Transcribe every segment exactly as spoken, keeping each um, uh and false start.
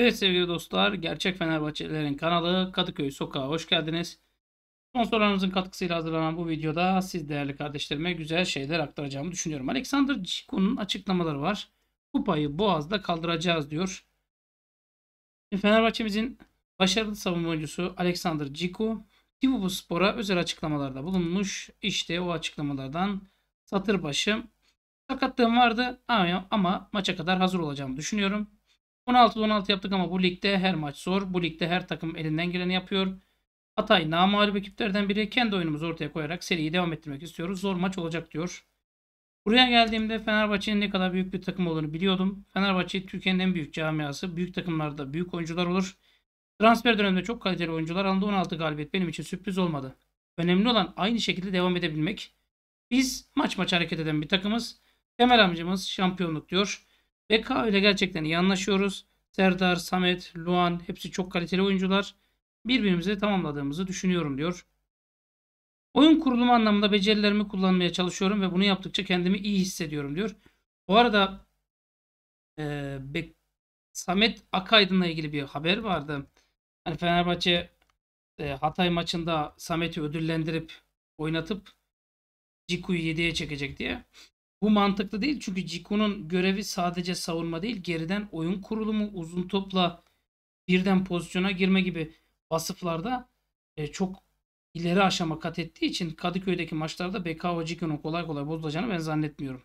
Evet sevgili dostlar, Gerçek Fenerbahçelilerin kanalı Kadıköy Sokağa hoş geldiniz. Sponsorlarımızın katkısıyla hazırlanan bu videoda siz değerli kardeşlerime güzel şeyler aktaracağımı düşünüyorum. Alexander Djiku'nun açıklamaları var. Kupayı boğazda kaldıracağız diyor. Fenerbahçe'mizin başarılı savunma oyuncusu Alexander Djiku, Tivibu Spor'a özel açıklamalarda bulunmuş. İşte o açıklamalardan satır başı. Sakatlığım vardı ama maça kadar hazır olacağımı düşünüyorum. on altıda on altı yaptık ama bu ligde her maç zor. Bu ligde her takım elinden geleni yapıyor. Hatay namağlup ekiplerden biri, kendi oyunumuzu ortaya koyarak seriyi devam ettirmek istiyoruz. Zor maç olacak diyor. Buraya geldiğimde Fenerbahçe'nin ne kadar büyük bir takım olduğunu biliyordum. Fenerbahçe Türkiye'nin en büyük camiası. Büyük takımlarda büyük oyuncular olur. Transfer döneminde çok kaliteli oyuncular alındı. on altı galibiyet benim için sürpriz olmadı. Önemli olan aynı şekilde devam edebilmek. Biz maç maç hareket eden bir takımız. Temel amacımız şampiyonluk diyor. Becao ile gerçekten iyi anlaşıyoruz. Serdar, Samet, Luan hepsi çok kaliteli oyuncular. Birbirimizi tamamladığımızı düşünüyorum diyor. Oyun kurulumu anlamında becerilerimi kullanmaya çalışıyorum ve bunu yaptıkça kendimi iyi hissediyorum diyor. Bu arada e, Be Samet Akaydın'la ilgili bir haber vardı. Yani Fenerbahçe e, Hatay maçında Samet'i ödüllendirip oynatıp Djiku'yu yediye çekecek diye. Bu mantıklı değil çünkü Djiku'nun görevi sadece savunma değil, geriden oyun kurulumu, uzun topla birden pozisyona girme gibi vasıflarda e, çok ileri aşama kat ettiği için Kadıköy'deki maçlarda Becao Djiku'nun kolay kolay bozulacağını ben zannetmiyorum.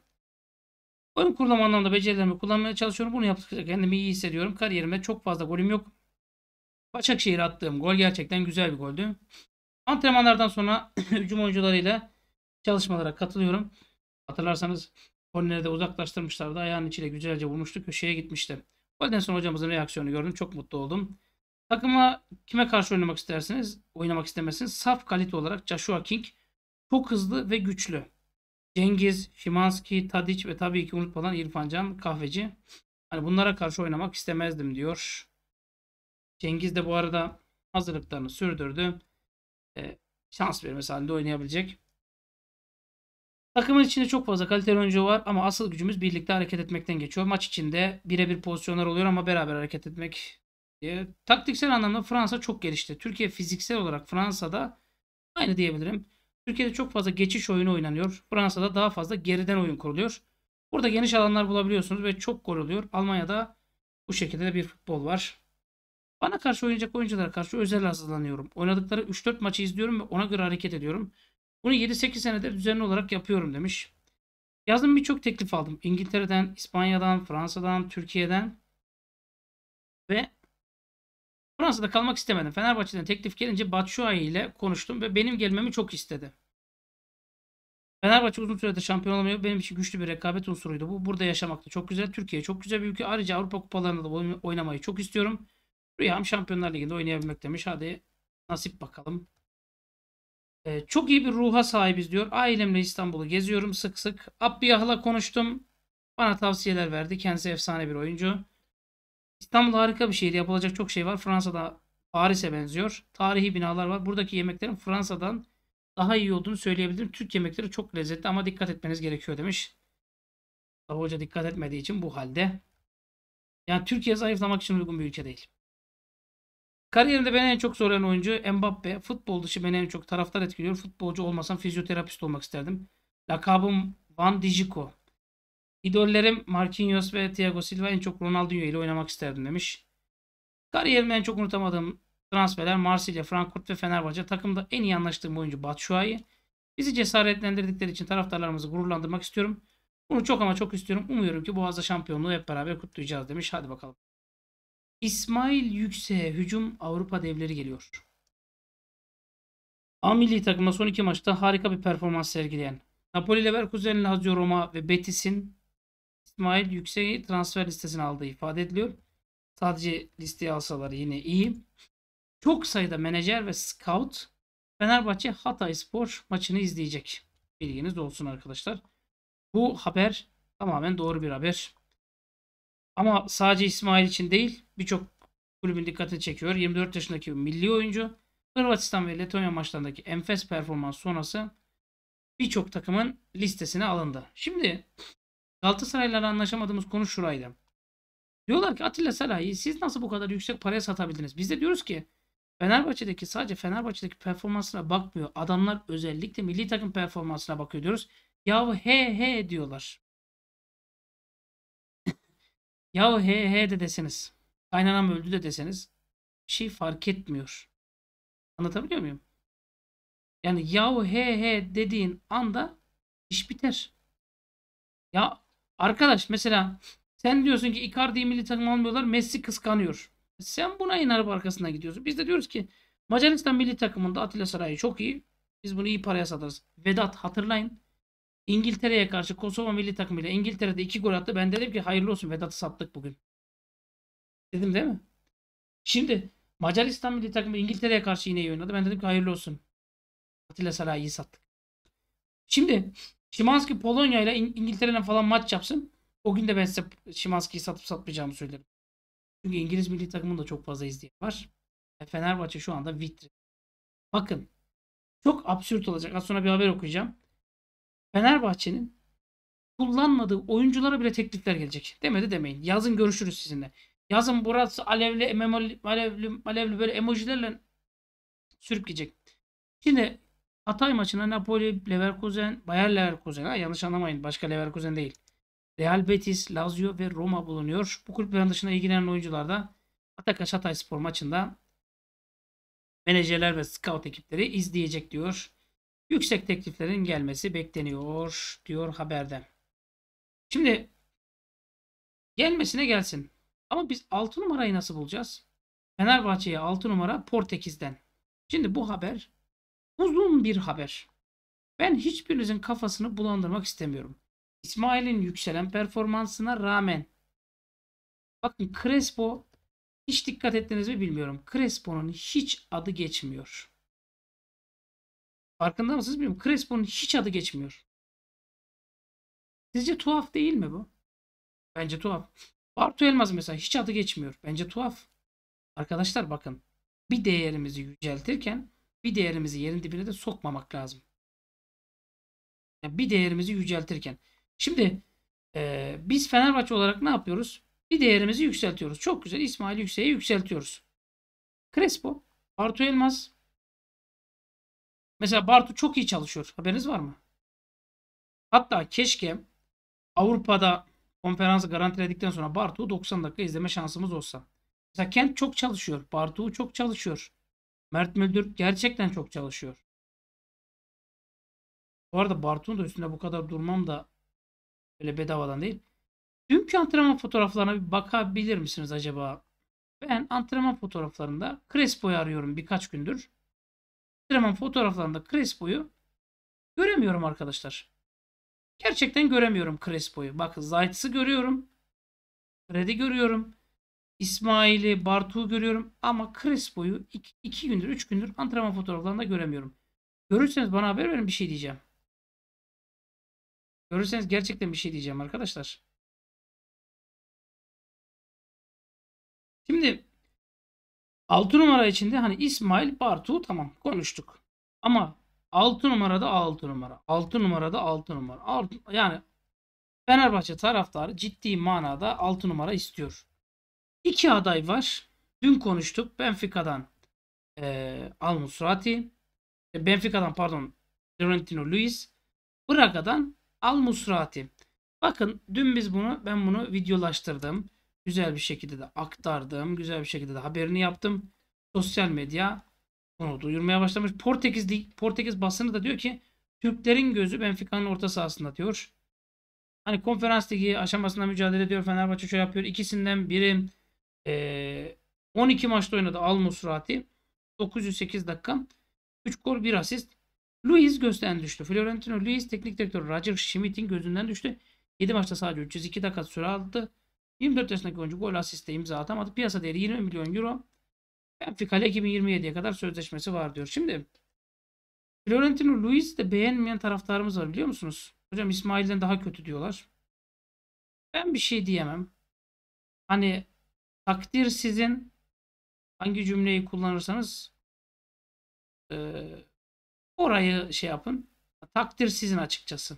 Oyun kurulumu anlamında becerilerimi kullanmaya çalışıyorum. Bunu yaptıkça kendimi iyi hissediyorum. Kariyerimde çok fazla golüm yok. Başakşehir'e attığım gol gerçekten güzel bir goldü. Antrenmanlardan sonra hücum oyuncularıyla çalışmalara katılıyorum. Hatırlarsanız kornerde uzaklaştırmışlardı. Ayağının içiyle güzelce vurmuştu. Köşeye gitmişti. Golden sonra hocamızın reaksiyonu gördüm. Çok mutlu oldum. Takıma kime karşı oynamak istersiniz? Oynamak istemezsiniz. Saf kalite olarak Joshua King çok hızlı ve güçlü. Cengiz, Szymanski, Tadic ve tabii ki unutmadan İrfan Can Kahveci. Hani bunlara karşı oynamak istemezdim diyor. Cengiz de bu arada hazırlıklarını sürdürdü. E, şans vermesi halinde oynayabilecek. Takımın içinde çok fazla kaliteli oyuncu var ama asıl gücümüz birlikte hareket etmekten geçiyor. Maç içinde birebir pozisyonlar oluyor ama beraber hareket etmek diye. Taktiksel anlamda Fransa çok gelişti. Türkiye fiziksel olarak Fransa'da aynı diyebilirim. Türkiye'de çok fazla geçiş oyunu oynanıyor. Fransa'da daha fazla geriden oyun kuruluyor. Burada geniş alanlar bulabiliyorsunuz ve çok gol oluyor. Almanya'da bu şekilde de bir futbol var. Bana karşı oynayacak oyunculara karşı özel hazırlanıyorum. Oynadıkları üç dört maçı izliyorum ve ona göre hareket ediyorum. Bunu yedi sekiz senedir düzenli olarak yapıyorum demiş. Yazın birçok teklif aldım. İngiltere'den, İspanya'dan, Fransa'dan, Türkiye'den ve Fransa'da kalmak istemedim. Fenerbahçe'den teklif gelince Batshuayi ile konuştum ve benim gelmemi çok istedi. Fenerbahçe uzun süredir şampiyon olamıyor. Benim için güçlü bir rekabet unsuruydu. Bu burada yaşamak da çok güzel. Türkiye çok güzel bir ülke. Ayrıca Avrupa kupalarında da oynamayı çok istiyorum. Rüyam Şampiyonlar Ligi'nde oynayabilmek demiş. Hadi nasip bakalım. Ee, çok iyi bir ruha sahibiz diyor. Ailemle İstanbul'u geziyorum sık sık. Abiyah'la konuştum. Bana tavsiyeler verdi. Kendisi efsane bir oyuncu. İstanbul harika bir şehir. Yapılacak çok şey var. Fransa'da Paris'e benziyor. Tarihi binalar var. Buradaki yemeklerin Fransa'dan daha iyi olduğunu söyleyebilirim. Türk yemekleri çok lezzetli ama dikkat etmeniz gerekiyor demiş. Tabii hoca dikkat etmediği için bu halde. Yani Türkiye zayıflamak için uygun bir ülke değil. Kariyerimde beni en çok zorlayan oyuncu Mbappe. Futbol dışı beni en çok taraftar etkiliyor. Futbolcu olmasam fizyoterapist olmak isterdim. Lakabım Van Djiko. İdollerim Marquinhos ve Thiago Silva, en çok Ronaldinho ile oynamak isterdim demiş. Kariyerimde en çok unutamadığım transferler Marsilya, Frankfurt ve Fenerbahçe. Takımda en iyi anlaştığım oyuncu Batshuayi. Bizi cesaretlendirdikleri için taraftarlarımızı gururlandırmak istiyorum. Bunu çok ama çok istiyorum. Umuyorum ki Boğaz'da şampiyonluğu hep beraber kutlayacağız demiş. Hadi bakalım. İsmail Yüksek'e hücum Avrupa devleri geliyor. A milli takımda son iki maçta harika bir performans sergileyen Napoli, Leverkusen, Lazio, Roma ve Betis'in İsmail Yüksek'i transfer listesine aldığı ifade ediliyor. Sadece listeye alsalar yine iyi. Çok sayıda menajer ve scout Fenerbahçe Hatayspor maçını izleyecek. Bilginiz olsun arkadaşlar. Bu haber tamamen doğru bir haber. Ama sadece İsmail için değil, birçok kulübün dikkatini çekiyor. yirmi dört yaşındaki milli oyuncu Hırvatistan ve Letonya maçlarındaki enfes performans sonrası birçok takımın listesine alındı. Şimdi Galatasaray'la anlaşamadığımız konu şuraydı. Diyorlar ki Atilla Saray'ı siz nasıl bu kadar yüksek paraya satabildiniz? Biz de diyoruz ki Fenerbahçe'deki sadece Fenerbahçe'deki performansına bakmıyor. Adamlar özellikle milli takım performansına bakıyor diyoruz. Yahu he he diyorlar. Yahu he he de deseniz. Kaynanam öldü de deseniz. Bir şey fark etmiyor. Anlatabiliyor muyum? Yani yahu he he dediğin anda iş biter. Ya arkadaş mesela sen diyorsun ki Icardi'yi milli takım almıyorlar. Messi kıskanıyor. Sen buna inanıp arkasına gidiyorsun. Biz de diyoruz ki Macaristan milli takımında Atilla Saray'ı çok iyi. Biz bunu iyi paraya satarız. Vedat hatırlayın. İngiltere'ye karşı Kosova milli takımıyla İngiltere'de iki gol attı. Ben dedim ki hayırlı olsun Vedat'ı sattık bugün. Dedim değil mi? Şimdi Macaristan milli takımı İngiltere'ye karşı yine iyi oynadı. Ben dedim ki hayırlı olsun. Atilla Saray'ı sattık. Şimdi Szymanski Polonya ile İng İngiltere'yle falan maç yapsın. O gün de ben size Szymanski'yi satıp satmayacağımı söylerim. Çünkü İngiliz milli takımında çok fazla izleyen var. Fenerbahçe şu anda vitrin. Bakın. Çok absürt olacak. Az sonra bir haber okuyacağım. Fenerbahçe'nin kullanmadığı oyunculara bile teklifler gelecek. Demedi demeyin. Yazın görüşürüz sizinle. Yazın burası alevli memoli, alevli, alevli böyle emojilerle sürükleyecek. Şimdi Hatay maçına Napoli, Leverkusen, Bayer Leverkusen. Ha, yanlış anlamayın. Başka Leverkusen değil. Real Betis, Lazio ve Roma bulunuyor. Bu kulüplerin dışında ilgilenen oyuncular da Atakaş Hatayspor maçında menajerler ve scout ekipleri izleyecek diyor. Yüksek tekliflerin gelmesi bekleniyor diyor haberde. Şimdi gelmesine gelsin. Ama biz altı numarayı nasıl bulacağız? Fenerbahçe'ye altı numara Portekiz'den. Şimdi bu haber uzun bir haber. Ben hiçbirinizin kafasını bulandırmak istemiyorum. İsmail'in yükselen performansına rağmen bakın Crespo hiç dikkat ettiniz mi bilmiyorum. Crespo'nun hiç adı geçmiyor. Farkında mısınız bilmiyorum. Crespo'nun hiç adı geçmiyor. Sizce tuhaf değil mi bu? Bence tuhaf. Bartu Elmaz mesela hiç adı geçmiyor. Bence tuhaf. Arkadaşlar bakın bir değerimizi yüceltirken bir değerimizi yerin dibine de sokmamak lazım. Yani bir değerimizi yüceltirken. Şimdi e, biz Fenerbahçe olarak ne yapıyoruz? Bir değerimizi yükseltiyoruz. Çok güzel İsmail Yüksek'i yükseltiyoruz. Crespo, Bartu Elmaz. Mesela Bartu çok iyi çalışıyor. Haberiniz var mı? Hatta keşke Avrupa'da konferansı garantiledikten sonra Bartu'yu doksan dakika izleme şansımız olsa. Mesela Kent çok çalışıyor. Bartu çok çalışıyor. Mert Müldür gerçekten çok çalışıyor. Bu arada Bartu'nun da üstünde bu kadar durmam da öyle bedavadan değil. Dünkü antrenman fotoğraflarına bir bakabilir misiniz acaba? Ben antrenman fotoğraflarında Crespo'yu arıyorum birkaç gündür. Antrenman fotoğraflarında Crespo'yu göremiyorum arkadaşlar. Gerçekten göremiyorum Crespo'yu. Bakın Zayt'sı görüyorum. Fred'i görüyorum. İsmail'i, Bartu'yu görüyorum. Ama Crespo'yu iki gündür, üç gündür antrenman fotoğraflarında göremiyorum. Görürseniz bana haber verin bir şey diyeceğim. Görürseniz gerçekten bir şey diyeceğim arkadaşlar. Şimdi altı numara içinde hani İsmail, Bartu tamam konuştuk. Ama altı numarada altı numara. altı numarada altı numara. altı, yani Fenerbahçe taraftarı ciddi manada altı numara istiyor. iki aday var. Dün konuştuk. Benfica'dan e, Al-Musrati. Benfica'dan pardon Florentino Luis. Braga'dan Al-Musrati. Bakın dün biz bunu ben bunu videolaştırdım. Güzel bir şekilde de aktardım. Güzel bir şekilde de haberini yaptım. Sosyal medya bunu duyurmaya başlamış. Portekiz, Portekiz basını da diyor ki Türklerin gözü Benfica'nın orta sahasında diyor. Hani konferans ligi aşamasında mücadele ediyor. Fenerbahçe şöyle yapıyor. İkisinden biri e, on iki maçta oynadı Al-Musrati. dokuz yüz sekiz dakika. üç gol bir asist. Luis gözden düştü. Florentino Luis teknik direktör Roger Schmidt'in gözünden düştü. yedi maçta sadece üç yüz iki dakika süre aldı. yirmi dört yaşındaki oyuncu gol asiste imza atamadı. Piyasa değeri yirmi milyon euro. Benfica ile iki bin yirmi yediye kadar sözleşmesi var diyor. Şimdi Florentino Luis de beğenmeyen taraftarımız var biliyor musunuz? Hocam İsmail'den daha kötü diyorlar. Ben bir şey diyemem. Hani takdir sizin, hangi cümleyi kullanırsanız e, orayı şey yapın. Takdir sizin açıkçası.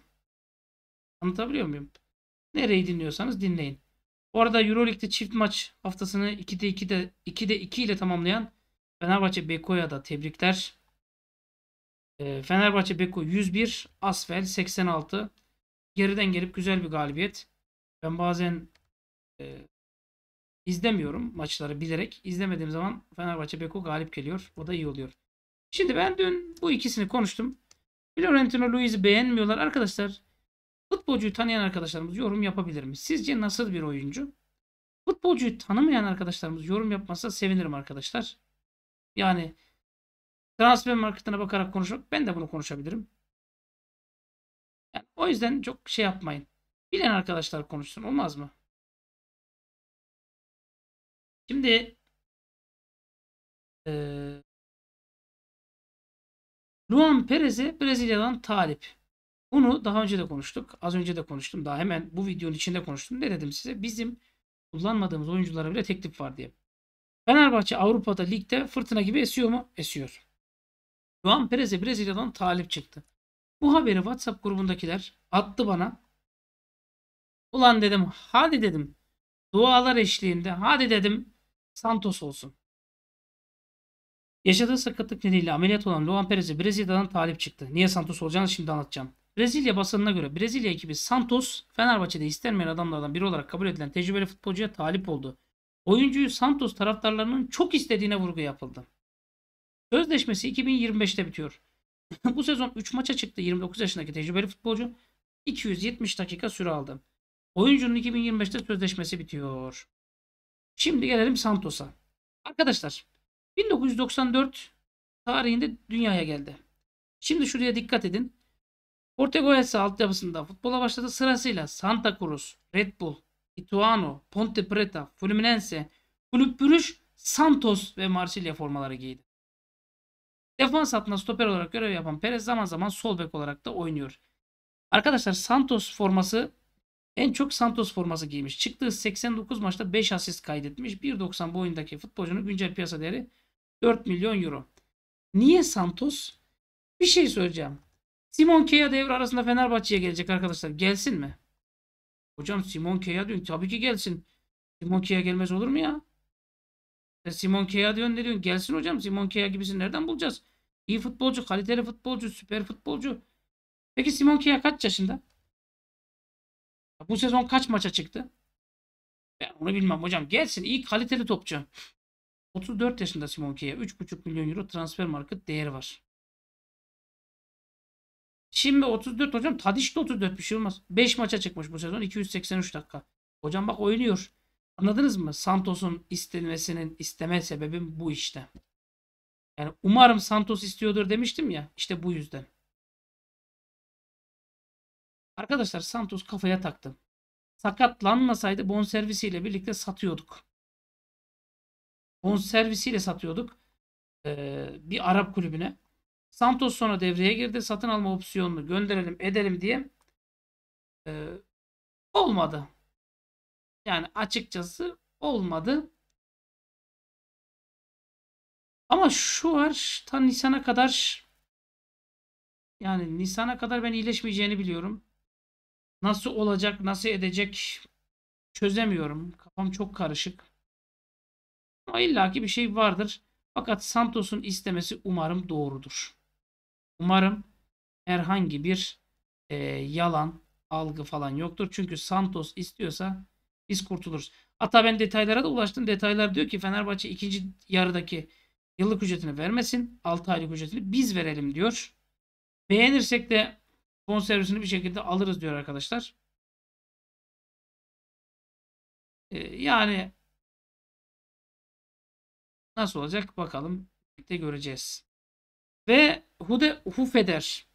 Anlatabiliyor muyum? Nereyi dinliyorsanız dinleyin. Bu arada Euroleague'de çift maç haftasını ikide iki ile tamamlayan Fenerbahçe Beko'ya da tebrikler. E, Fenerbahçe Beko yüz bir, Asfel seksen altı. Geriden gelip güzel bir galibiyet. Ben bazen e, izlemiyorum maçları bilerek. İzlemediğim zaman Fenerbahçe Beko galip geliyor. O da iyi oluyor. Şimdi ben dün bu ikisini konuştum. Florentino Luis'i beğenmiyorlar. Arkadaşlar, futbolcuyu tanıyan arkadaşlarımız yorum yapabilir mi? Sizce nasıl bir oyuncu? Futbolcuyu tanımayan arkadaşlarımız yorum yapmazsa sevinirim arkadaşlar. Yani transfer marketine bakarak konuşmak, ben de bunu konuşabilirim. Yani o yüzden çok şey yapmayın. Bilen arkadaşlar konuşsun, olmaz mı? Şimdi ee, Luan Perez'e Brezilya'dan talip. Bunu daha önce de konuştuk. Az önce de konuştum. Daha hemen bu videonun içinde konuştum. Ne dedim size? Bizim kullanmadığımız oyunculara bile teklif var diye. Fenerbahçe Avrupa'da ligde fırtına gibi esiyor mu? Esiyor. Luan Perez'e Brezilya'dan talip çıktı. Bu haberi WhatsApp grubundakiler attı bana. Ulan dedim, hadi dedim, dualar eşliğinde hadi dedim Santos olsun. Yaşadığı sakatlık nedeniyle ameliyat olan Luan Perez'e Brezilya'dan talip çıktı. Niye Santos olacağını şimdi anlatacağım. Brezilya basınına göre Brezilya ekibi Santos, Fenerbahçe'de istenmeyen adamlardan biri olarak kabul edilen tecrübeli futbolcuya talip oldu. Oyuncuyu Santos taraftarlarının çok istediğine vurgu yapıldı. Sözleşmesi iki bin yirmi beş'te bitiyor. Bu sezon üç maça çıktı. yirmi dokuz yaşındaki tecrübeli futbolcu iki yüz yetmiş dakika süre aldı. Oyuncunun iki bin yirmi beş'te sözleşmesi bitiyor. Şimdi gelelim Santos'a. Arkadaşlar, bin dokuz yüz doksan dört tarihinde dünyaya geldi. Şimdi şuraya dikkat edin. Portegoesa altyapısında futbola başladı. Sırasıyla Santa Cruz, Red Bull, Ituano, Ponte Preta, Fluminense, Kulüp Brugge, Santos ve Marsilya formaları giydi. Defans hattında stoper olarak görev yapan Perez zaman zaman sol bek olarak da oynuyor. Arkadaşlar, Santos forması, en çok Santos forması giymiş. Çıktığı seksen dokuz maçta beş asist kaydetmiş. bir doksan boyundaki futbolcunun güncel piyasa değeri dört milyon euro. Niye Santos? Bir şey söyleyeceğim. Simon Kjaer devre arasında Fenerbahçe'ye gelecek arkadaşlar. Gelsin mi? Hocam Simon Kjaer diyorsun. Tabii ki gelsin. Simon Kjaer gelmez olur mu ya? Simon Kjaer diyorsun, ne diyorsun? Gelsin hocam. Simon Kjaer gibisini nereden bulacağız? İyi futbolcu, kaliteli futbolcu, süper futbolcu. Peki Simon Kjaer kaç yaşında? Bu sezon kaç maça çıktı? Ben onu bilmem hocam. Gelsin, iyi kaliteli topçu. otuz dört yaşında Simon Kjaer. üç buçuk milyon euro transfer market değeri var. Şimdi otuz dört hocam. Tadiş de otuz dört, bir şey olmaz. beş maça çıkmış bu sezon. iki yüz seksen üç dakika. Hocam bak, oynuyor. Anladınız mı? Santos'un istemesinin isteme sebebim bu işte. Yani umarım Santos istiyordur demiştim ya. İşte bu yüzden. Arkadaşlar, Santos kafaya taktı. Sakatlanmasaydı bonservisiyle birlikte satıyorduk. Bonservisiyle satıyorduk ee, bir Arap kulübüne. Santos sonra devreye girdi. Satın alma opsiyonunu gönderelim edelim diye. Ee, olmadı. Yani açıkçası olmadı. Ama şu var, ta Nisan'a kadar, yani Nisan'a kadar ben iyileşmeyeceğini biliyorum. Nasıl olacak, nasıl edecek çözemiyorum. Kafam çok karışık. Ama illaki bir şey vardır. Fakat Santos'un istemesi umarım doğrudur. Umarım herhangi bir e, yalan, algı falan yoktur. Çünkü Santos istiyorsa biz kurtuluruz. Hatta ben detaylara da ulaştım. Detaylar diyor ki Fenerbahçe ikinci yarıdaki yıllık ücretini vermesin. altı aylık ücretini biz verelim diyor. Beğenirsek de bonservisini bir şekilde alırız diyor arkadaşlar. Ee, yani nasıl olacak bakalım, birlikte göreceğiz. Ve Hude Hufeder,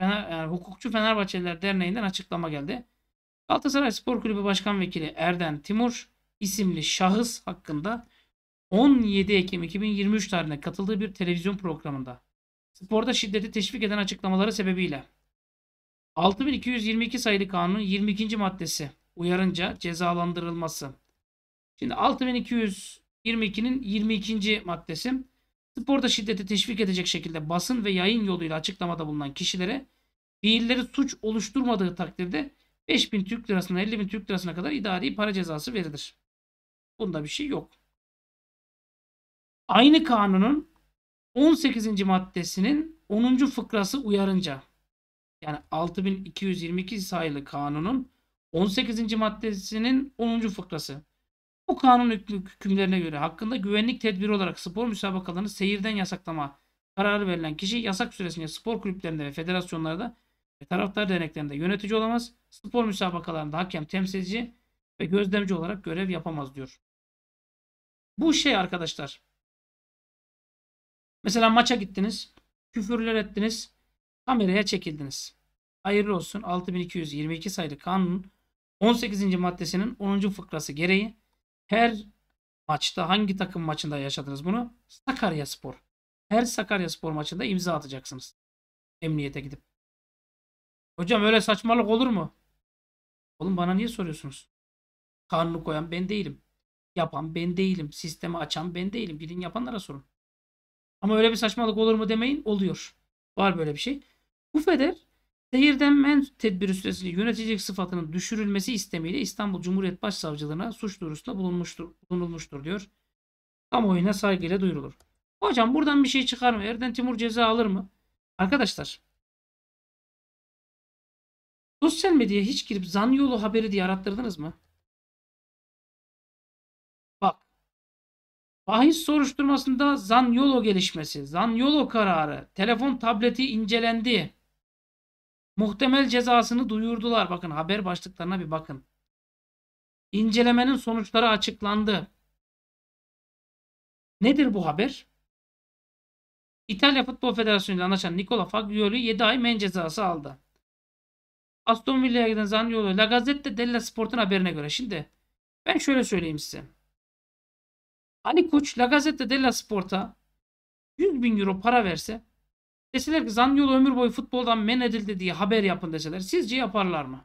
yani Hukukçu Fenerbahçeliler Derneği'nden açıklama geldi. Galatasaray Spor Kulübü Başkan Vekili Erden Timur isimli şahıs hakkında on yedi Ekim iki bin yirmi üç tarihinde katıldığı bir televizyon programında sporda şiddeti teşvik eden açıklamaları sebebiyle altı bin iki yüz yirmi iki sayılı kanunun yirmi ikinci maddesi uyarınca cezalandırılması. Şimdi altı bin iki yüz yirmi iki'nin yirmi ikinci maddesi, sporda şiddeti teşvik edecek şekilde basın ve yayın yoluyla açıklamada bulunan kişilere fiilleri suç oluşturmadığı takdirde beş bin Türk lirasına elli bin Türk lirasına kadar idari para cezası verilir. Bunda bir şey yok. Aynı kanunun on sekizinci maddesinin onuncu fıkrası uyarınca, yani altı bin iki yüz yirmi iki sayılı kanunun on sekizinci maddesinin onuncu fıkrası. Bu kanun hükümlerine göre hakkında güvenlik tedbiri olarak spor müsabakalarını seyirden yasaklama kararı verilen kişi yasak süresince spor kulüplerinde ve federasyonlarda ve taraftar derneklerinde yönetici olamaz. Spor müsabakalarında hakem, temsilci ve gözlemci olarak görev yapamaz diyor. Bu şey arkadaşlar. Mesela maça gittiniz, küfürler ettiniz, kameraya çekildiniz. Hayırlı olsun, altı bin iki yüz yirmi iki sayılı kanunun on sekizinci maddesinin onuncu fıkrası gereği her maçta, hangi takım maçında yaşadınız bunu? Sakaryaspor. Her Sakaryaspor maçında imza atacaksınız. Emniyete gidip. Hocam öyle saçmalık olur mu? Oğlum bana niye soruyorsunuz? Kanunu koyan ben değilim. Yapan ben değilim. Sistemi açan ben değilim. Gidin yapanlara sorun. Ama öyle bir saçmalık olur mu demeyin. Oluyor. Var böyle bir şey. Bu feder seyirden men tedbiri süresince yöneticilik sıfatının düşürülmesi istemiyle İstanbul Cumhuriyet Başsavcılığına suç duyurusunda bulunmuştur, bulunulmuştur diyor. Kamuoyuna saygıyla duyurulur. Hocam buradan bir şey çıkar mı? Erden Timur ceza alır mı? Arkadaşlar, sosyal medyaya hiç girip Zaniolo haberi diye arattırdınız mı? Bak, bahis soruşturmasında Zaniolo gelişmesi, Zaniolo kararı, telefon tableti incelendi, muhtemel cezasını duyurdular. Bakın haber başlıklarına bir bakın. İncelemenin sonuçları açıklandı. Nedir bu haber? İtalya Futbol Federasyonu ile anlaşan Nicola Fagioli yedi ay men cezası aldı. Aston Villa'ya giden Zaniolo, La Gazzetta Della Sport'un haberine göre. Şimdi ben şöyle söyleyeyim size. Ali Koç La Gazzetta Della Sport'a yüz bin euro para verse, deseler ki Zaniolo ömür boyu futboldan men edildi diye haber yapın deseler, sizce yaparlar mı?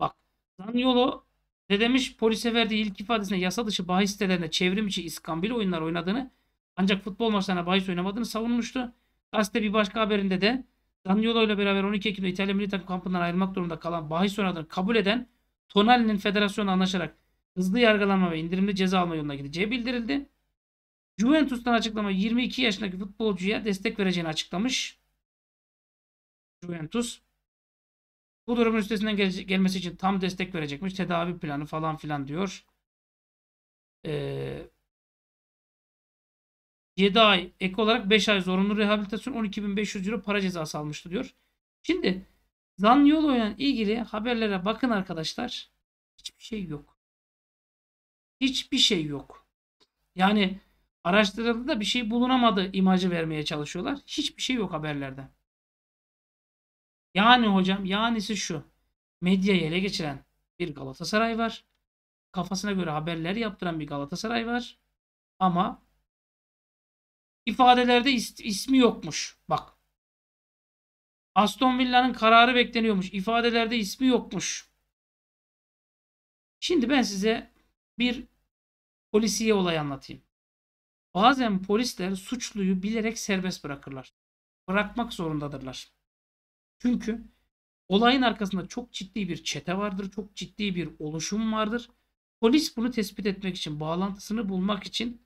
Bak, Zaniolo ne demiş? Polise verdiği ilk ifadesinde yasa dışı bahis sitelerinde çevrim içi iskambil oyunlar oynadığını, ancak futbol maçlarına bahis oynamadığını savunmuştu. Gazete bir başka haberinde de Zaniolo ile beraber on iki Ekim'de İtalya Milli Takım kampından ayrılmak durumunda kalan, bahis oynadığını kabul eden Tonali'nin federasyonla anlaşarak hızlı yargılanma ve indirimli ceza alma yoluna gideceği bildirildi. Juventus'tan açıklama, yirmi iki yaşındaki futbolcuya destek vereceğini açıklamış Juventus. Bu durumun üstesinden gel gelmesi için tam destek verecekmiş. Tedavi planı falan filan diyor. Ee, yedi ay ek olarak beş ay zorunlu rehabilitasyon, on iki bin beş yüz euro para cezası almıştı diyor. Şimdi Zaniolo ile ilgili haberlere bakın arkadaşlar. Hiçbir şey yok. Hiçbir şey yok. Yani araştırıldı da bir şey bulunamadı imajı vermeye çalışıyorlar. Hiçbir şey yok haberlerde. Yani hocam, yanisi şu. Medyayı ele geçiren bir Galatasaray var. Kafasına göre haberler yaptıran bir Galatasaray var. Ama ifadelerde is ismi yokmuş. Bak. Aston Villa'nın kararı bekleniyormuş. İfadelerde ismi yokmuş. Şimdi ben size bir polisiye olay anlatayım. Bazen polisler suçluyu bilerek serbest bırakırlar. Bırakmak zorundadırlar. Çünkü olayın arkasında çok ciddi bir çete vardır. Çok ciddi bir oluşum vardır. Polis bunu tespit etmek için, bağlantısını bulmak için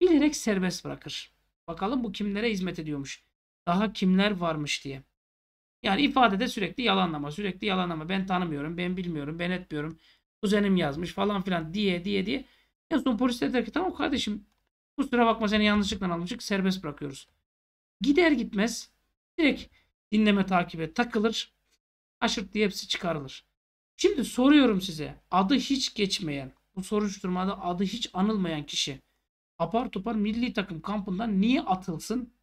bilerek serbest bırakır. Bakalım bu kimlere hizmet ediyormuş. Daha kimler varmış diye. Yani ifadede sürekli yalanlama, sürekli yalanlama. Ben tanımıyorum, ben bilmiyorum, ben etmiyorum. Kuzenim yazmış falan filan diye diye diye. En son polisler der ki tamam kardeşim, kusura bakma seni yanlışlıkla almışık, serbest bırakıyoruz. Gider gitmez direkt dinleme takibe takılır. Aşırt diye hepsi çıkarılır. Şimdi soruyorum size. Adı hiç geçmeyen, bu soruşturmada adı hiç anılmayan kişi apar topar milli takım kampından niye atılsın?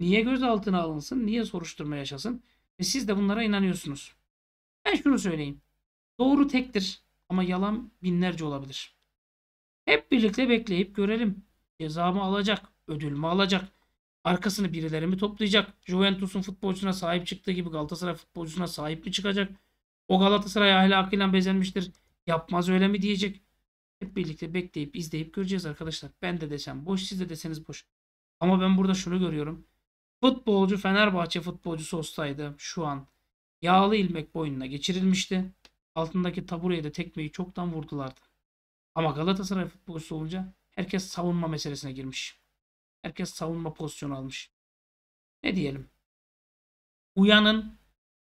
Niye gözaltına alınsın? Niye soruşturma yaşasın? Ve siz de bunlara inanıyorsunuz. Ben şunu söyleyeyim. Doğru tektir ama yalan binlerce olabilir. Hep birlikte bekleyip görelim. Cezamı alacak, ödülümü alacak, arkasını birileri mi toplayacak? Juventus'un futbolcusuna sahip çıktığı gibi Galatasaray futbolcusuna sahip mi çıkacak? O Galatasaray ahlakıyla bezenmiştir, yapmaz öyle mi diyecek? Hep birlikte bekleyip izleyip göreceğiz arkadaşlar. Ben de desem boş, siz de deseniz boş. Ama ben burada şunu görüyorum. Futbolcu Fenerbahçe futbolcusu olsaydı şu an yağlı ilmek boynuna geçirilmişti. Altındaki tabureye de tekmeyi çoktan vurdulardı. Ama Galatasaray futbolcusu olunca herkes savunma meselesine girmiş. Herkes savunma pozisyonu almış. Ne diyelim? Uyanın,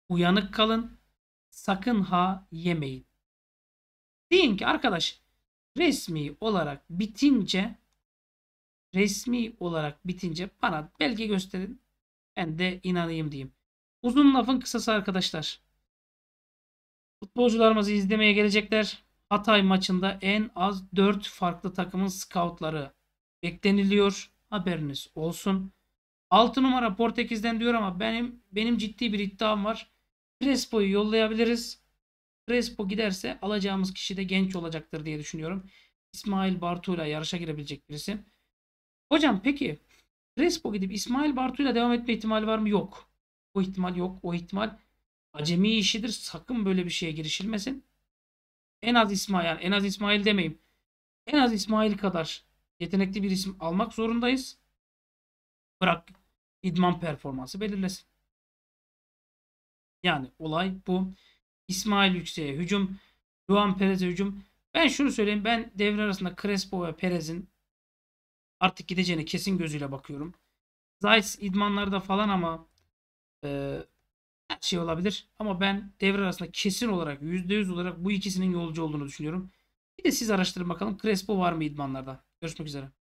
uyanık kalın, sakın ha yemeyin. Deyin ki arkadaş resmi olarak bitince resmi olarak bitince bana belge gösterin. Ben de inanayım diyeyim. Uzun lafın kısası arkadaşlar. Futbolcularımızı izlemeye gelecekler. Hatay maçında en az dört farklı takımın scoutları bekleniliyor. Haberiniz olsun. altı numara Portekiz'den diyor ama benim benim ciddi bir iddiam var. Crespo'yu yollayabiliriz. Crespo giderse alacağımız kişi de genç olacaktır diye düşünüyorum. İsmail Bartu'yla yarışa girebilecek birisi. Hocam peki Crespo gidip İsmail Bartu'yla devam etme ihtimali var mı? Yok. O ihtimal yok. O ihtimal acemi işidir. Sakın böyle bir şeye girişilmesin. En az İsmail, yani en az İsmail demeyeyim. En az İsmail kadar yetenekli bir isim almak zorundayız. Bırak idman performansı belirlesin. Yani olay bu. İsmail Yüksek'e hücum, Luan Perez'e hücum. Ben şunu söyleyeyim. Ben devre arasında Crespo ve Perez'in artık gideceğine kesin gözüyle bakıyorum. Zayt idmanlarda falan ama e, her şey olabilir. Ama ben devre arasında kesin olarak yüzde yüz olarak bu ikisinin yolcu olduğunu düşünüyorum. Bir de siz araştırın bakalım Crespo var mı idmanlarda. Görüşmek üzere.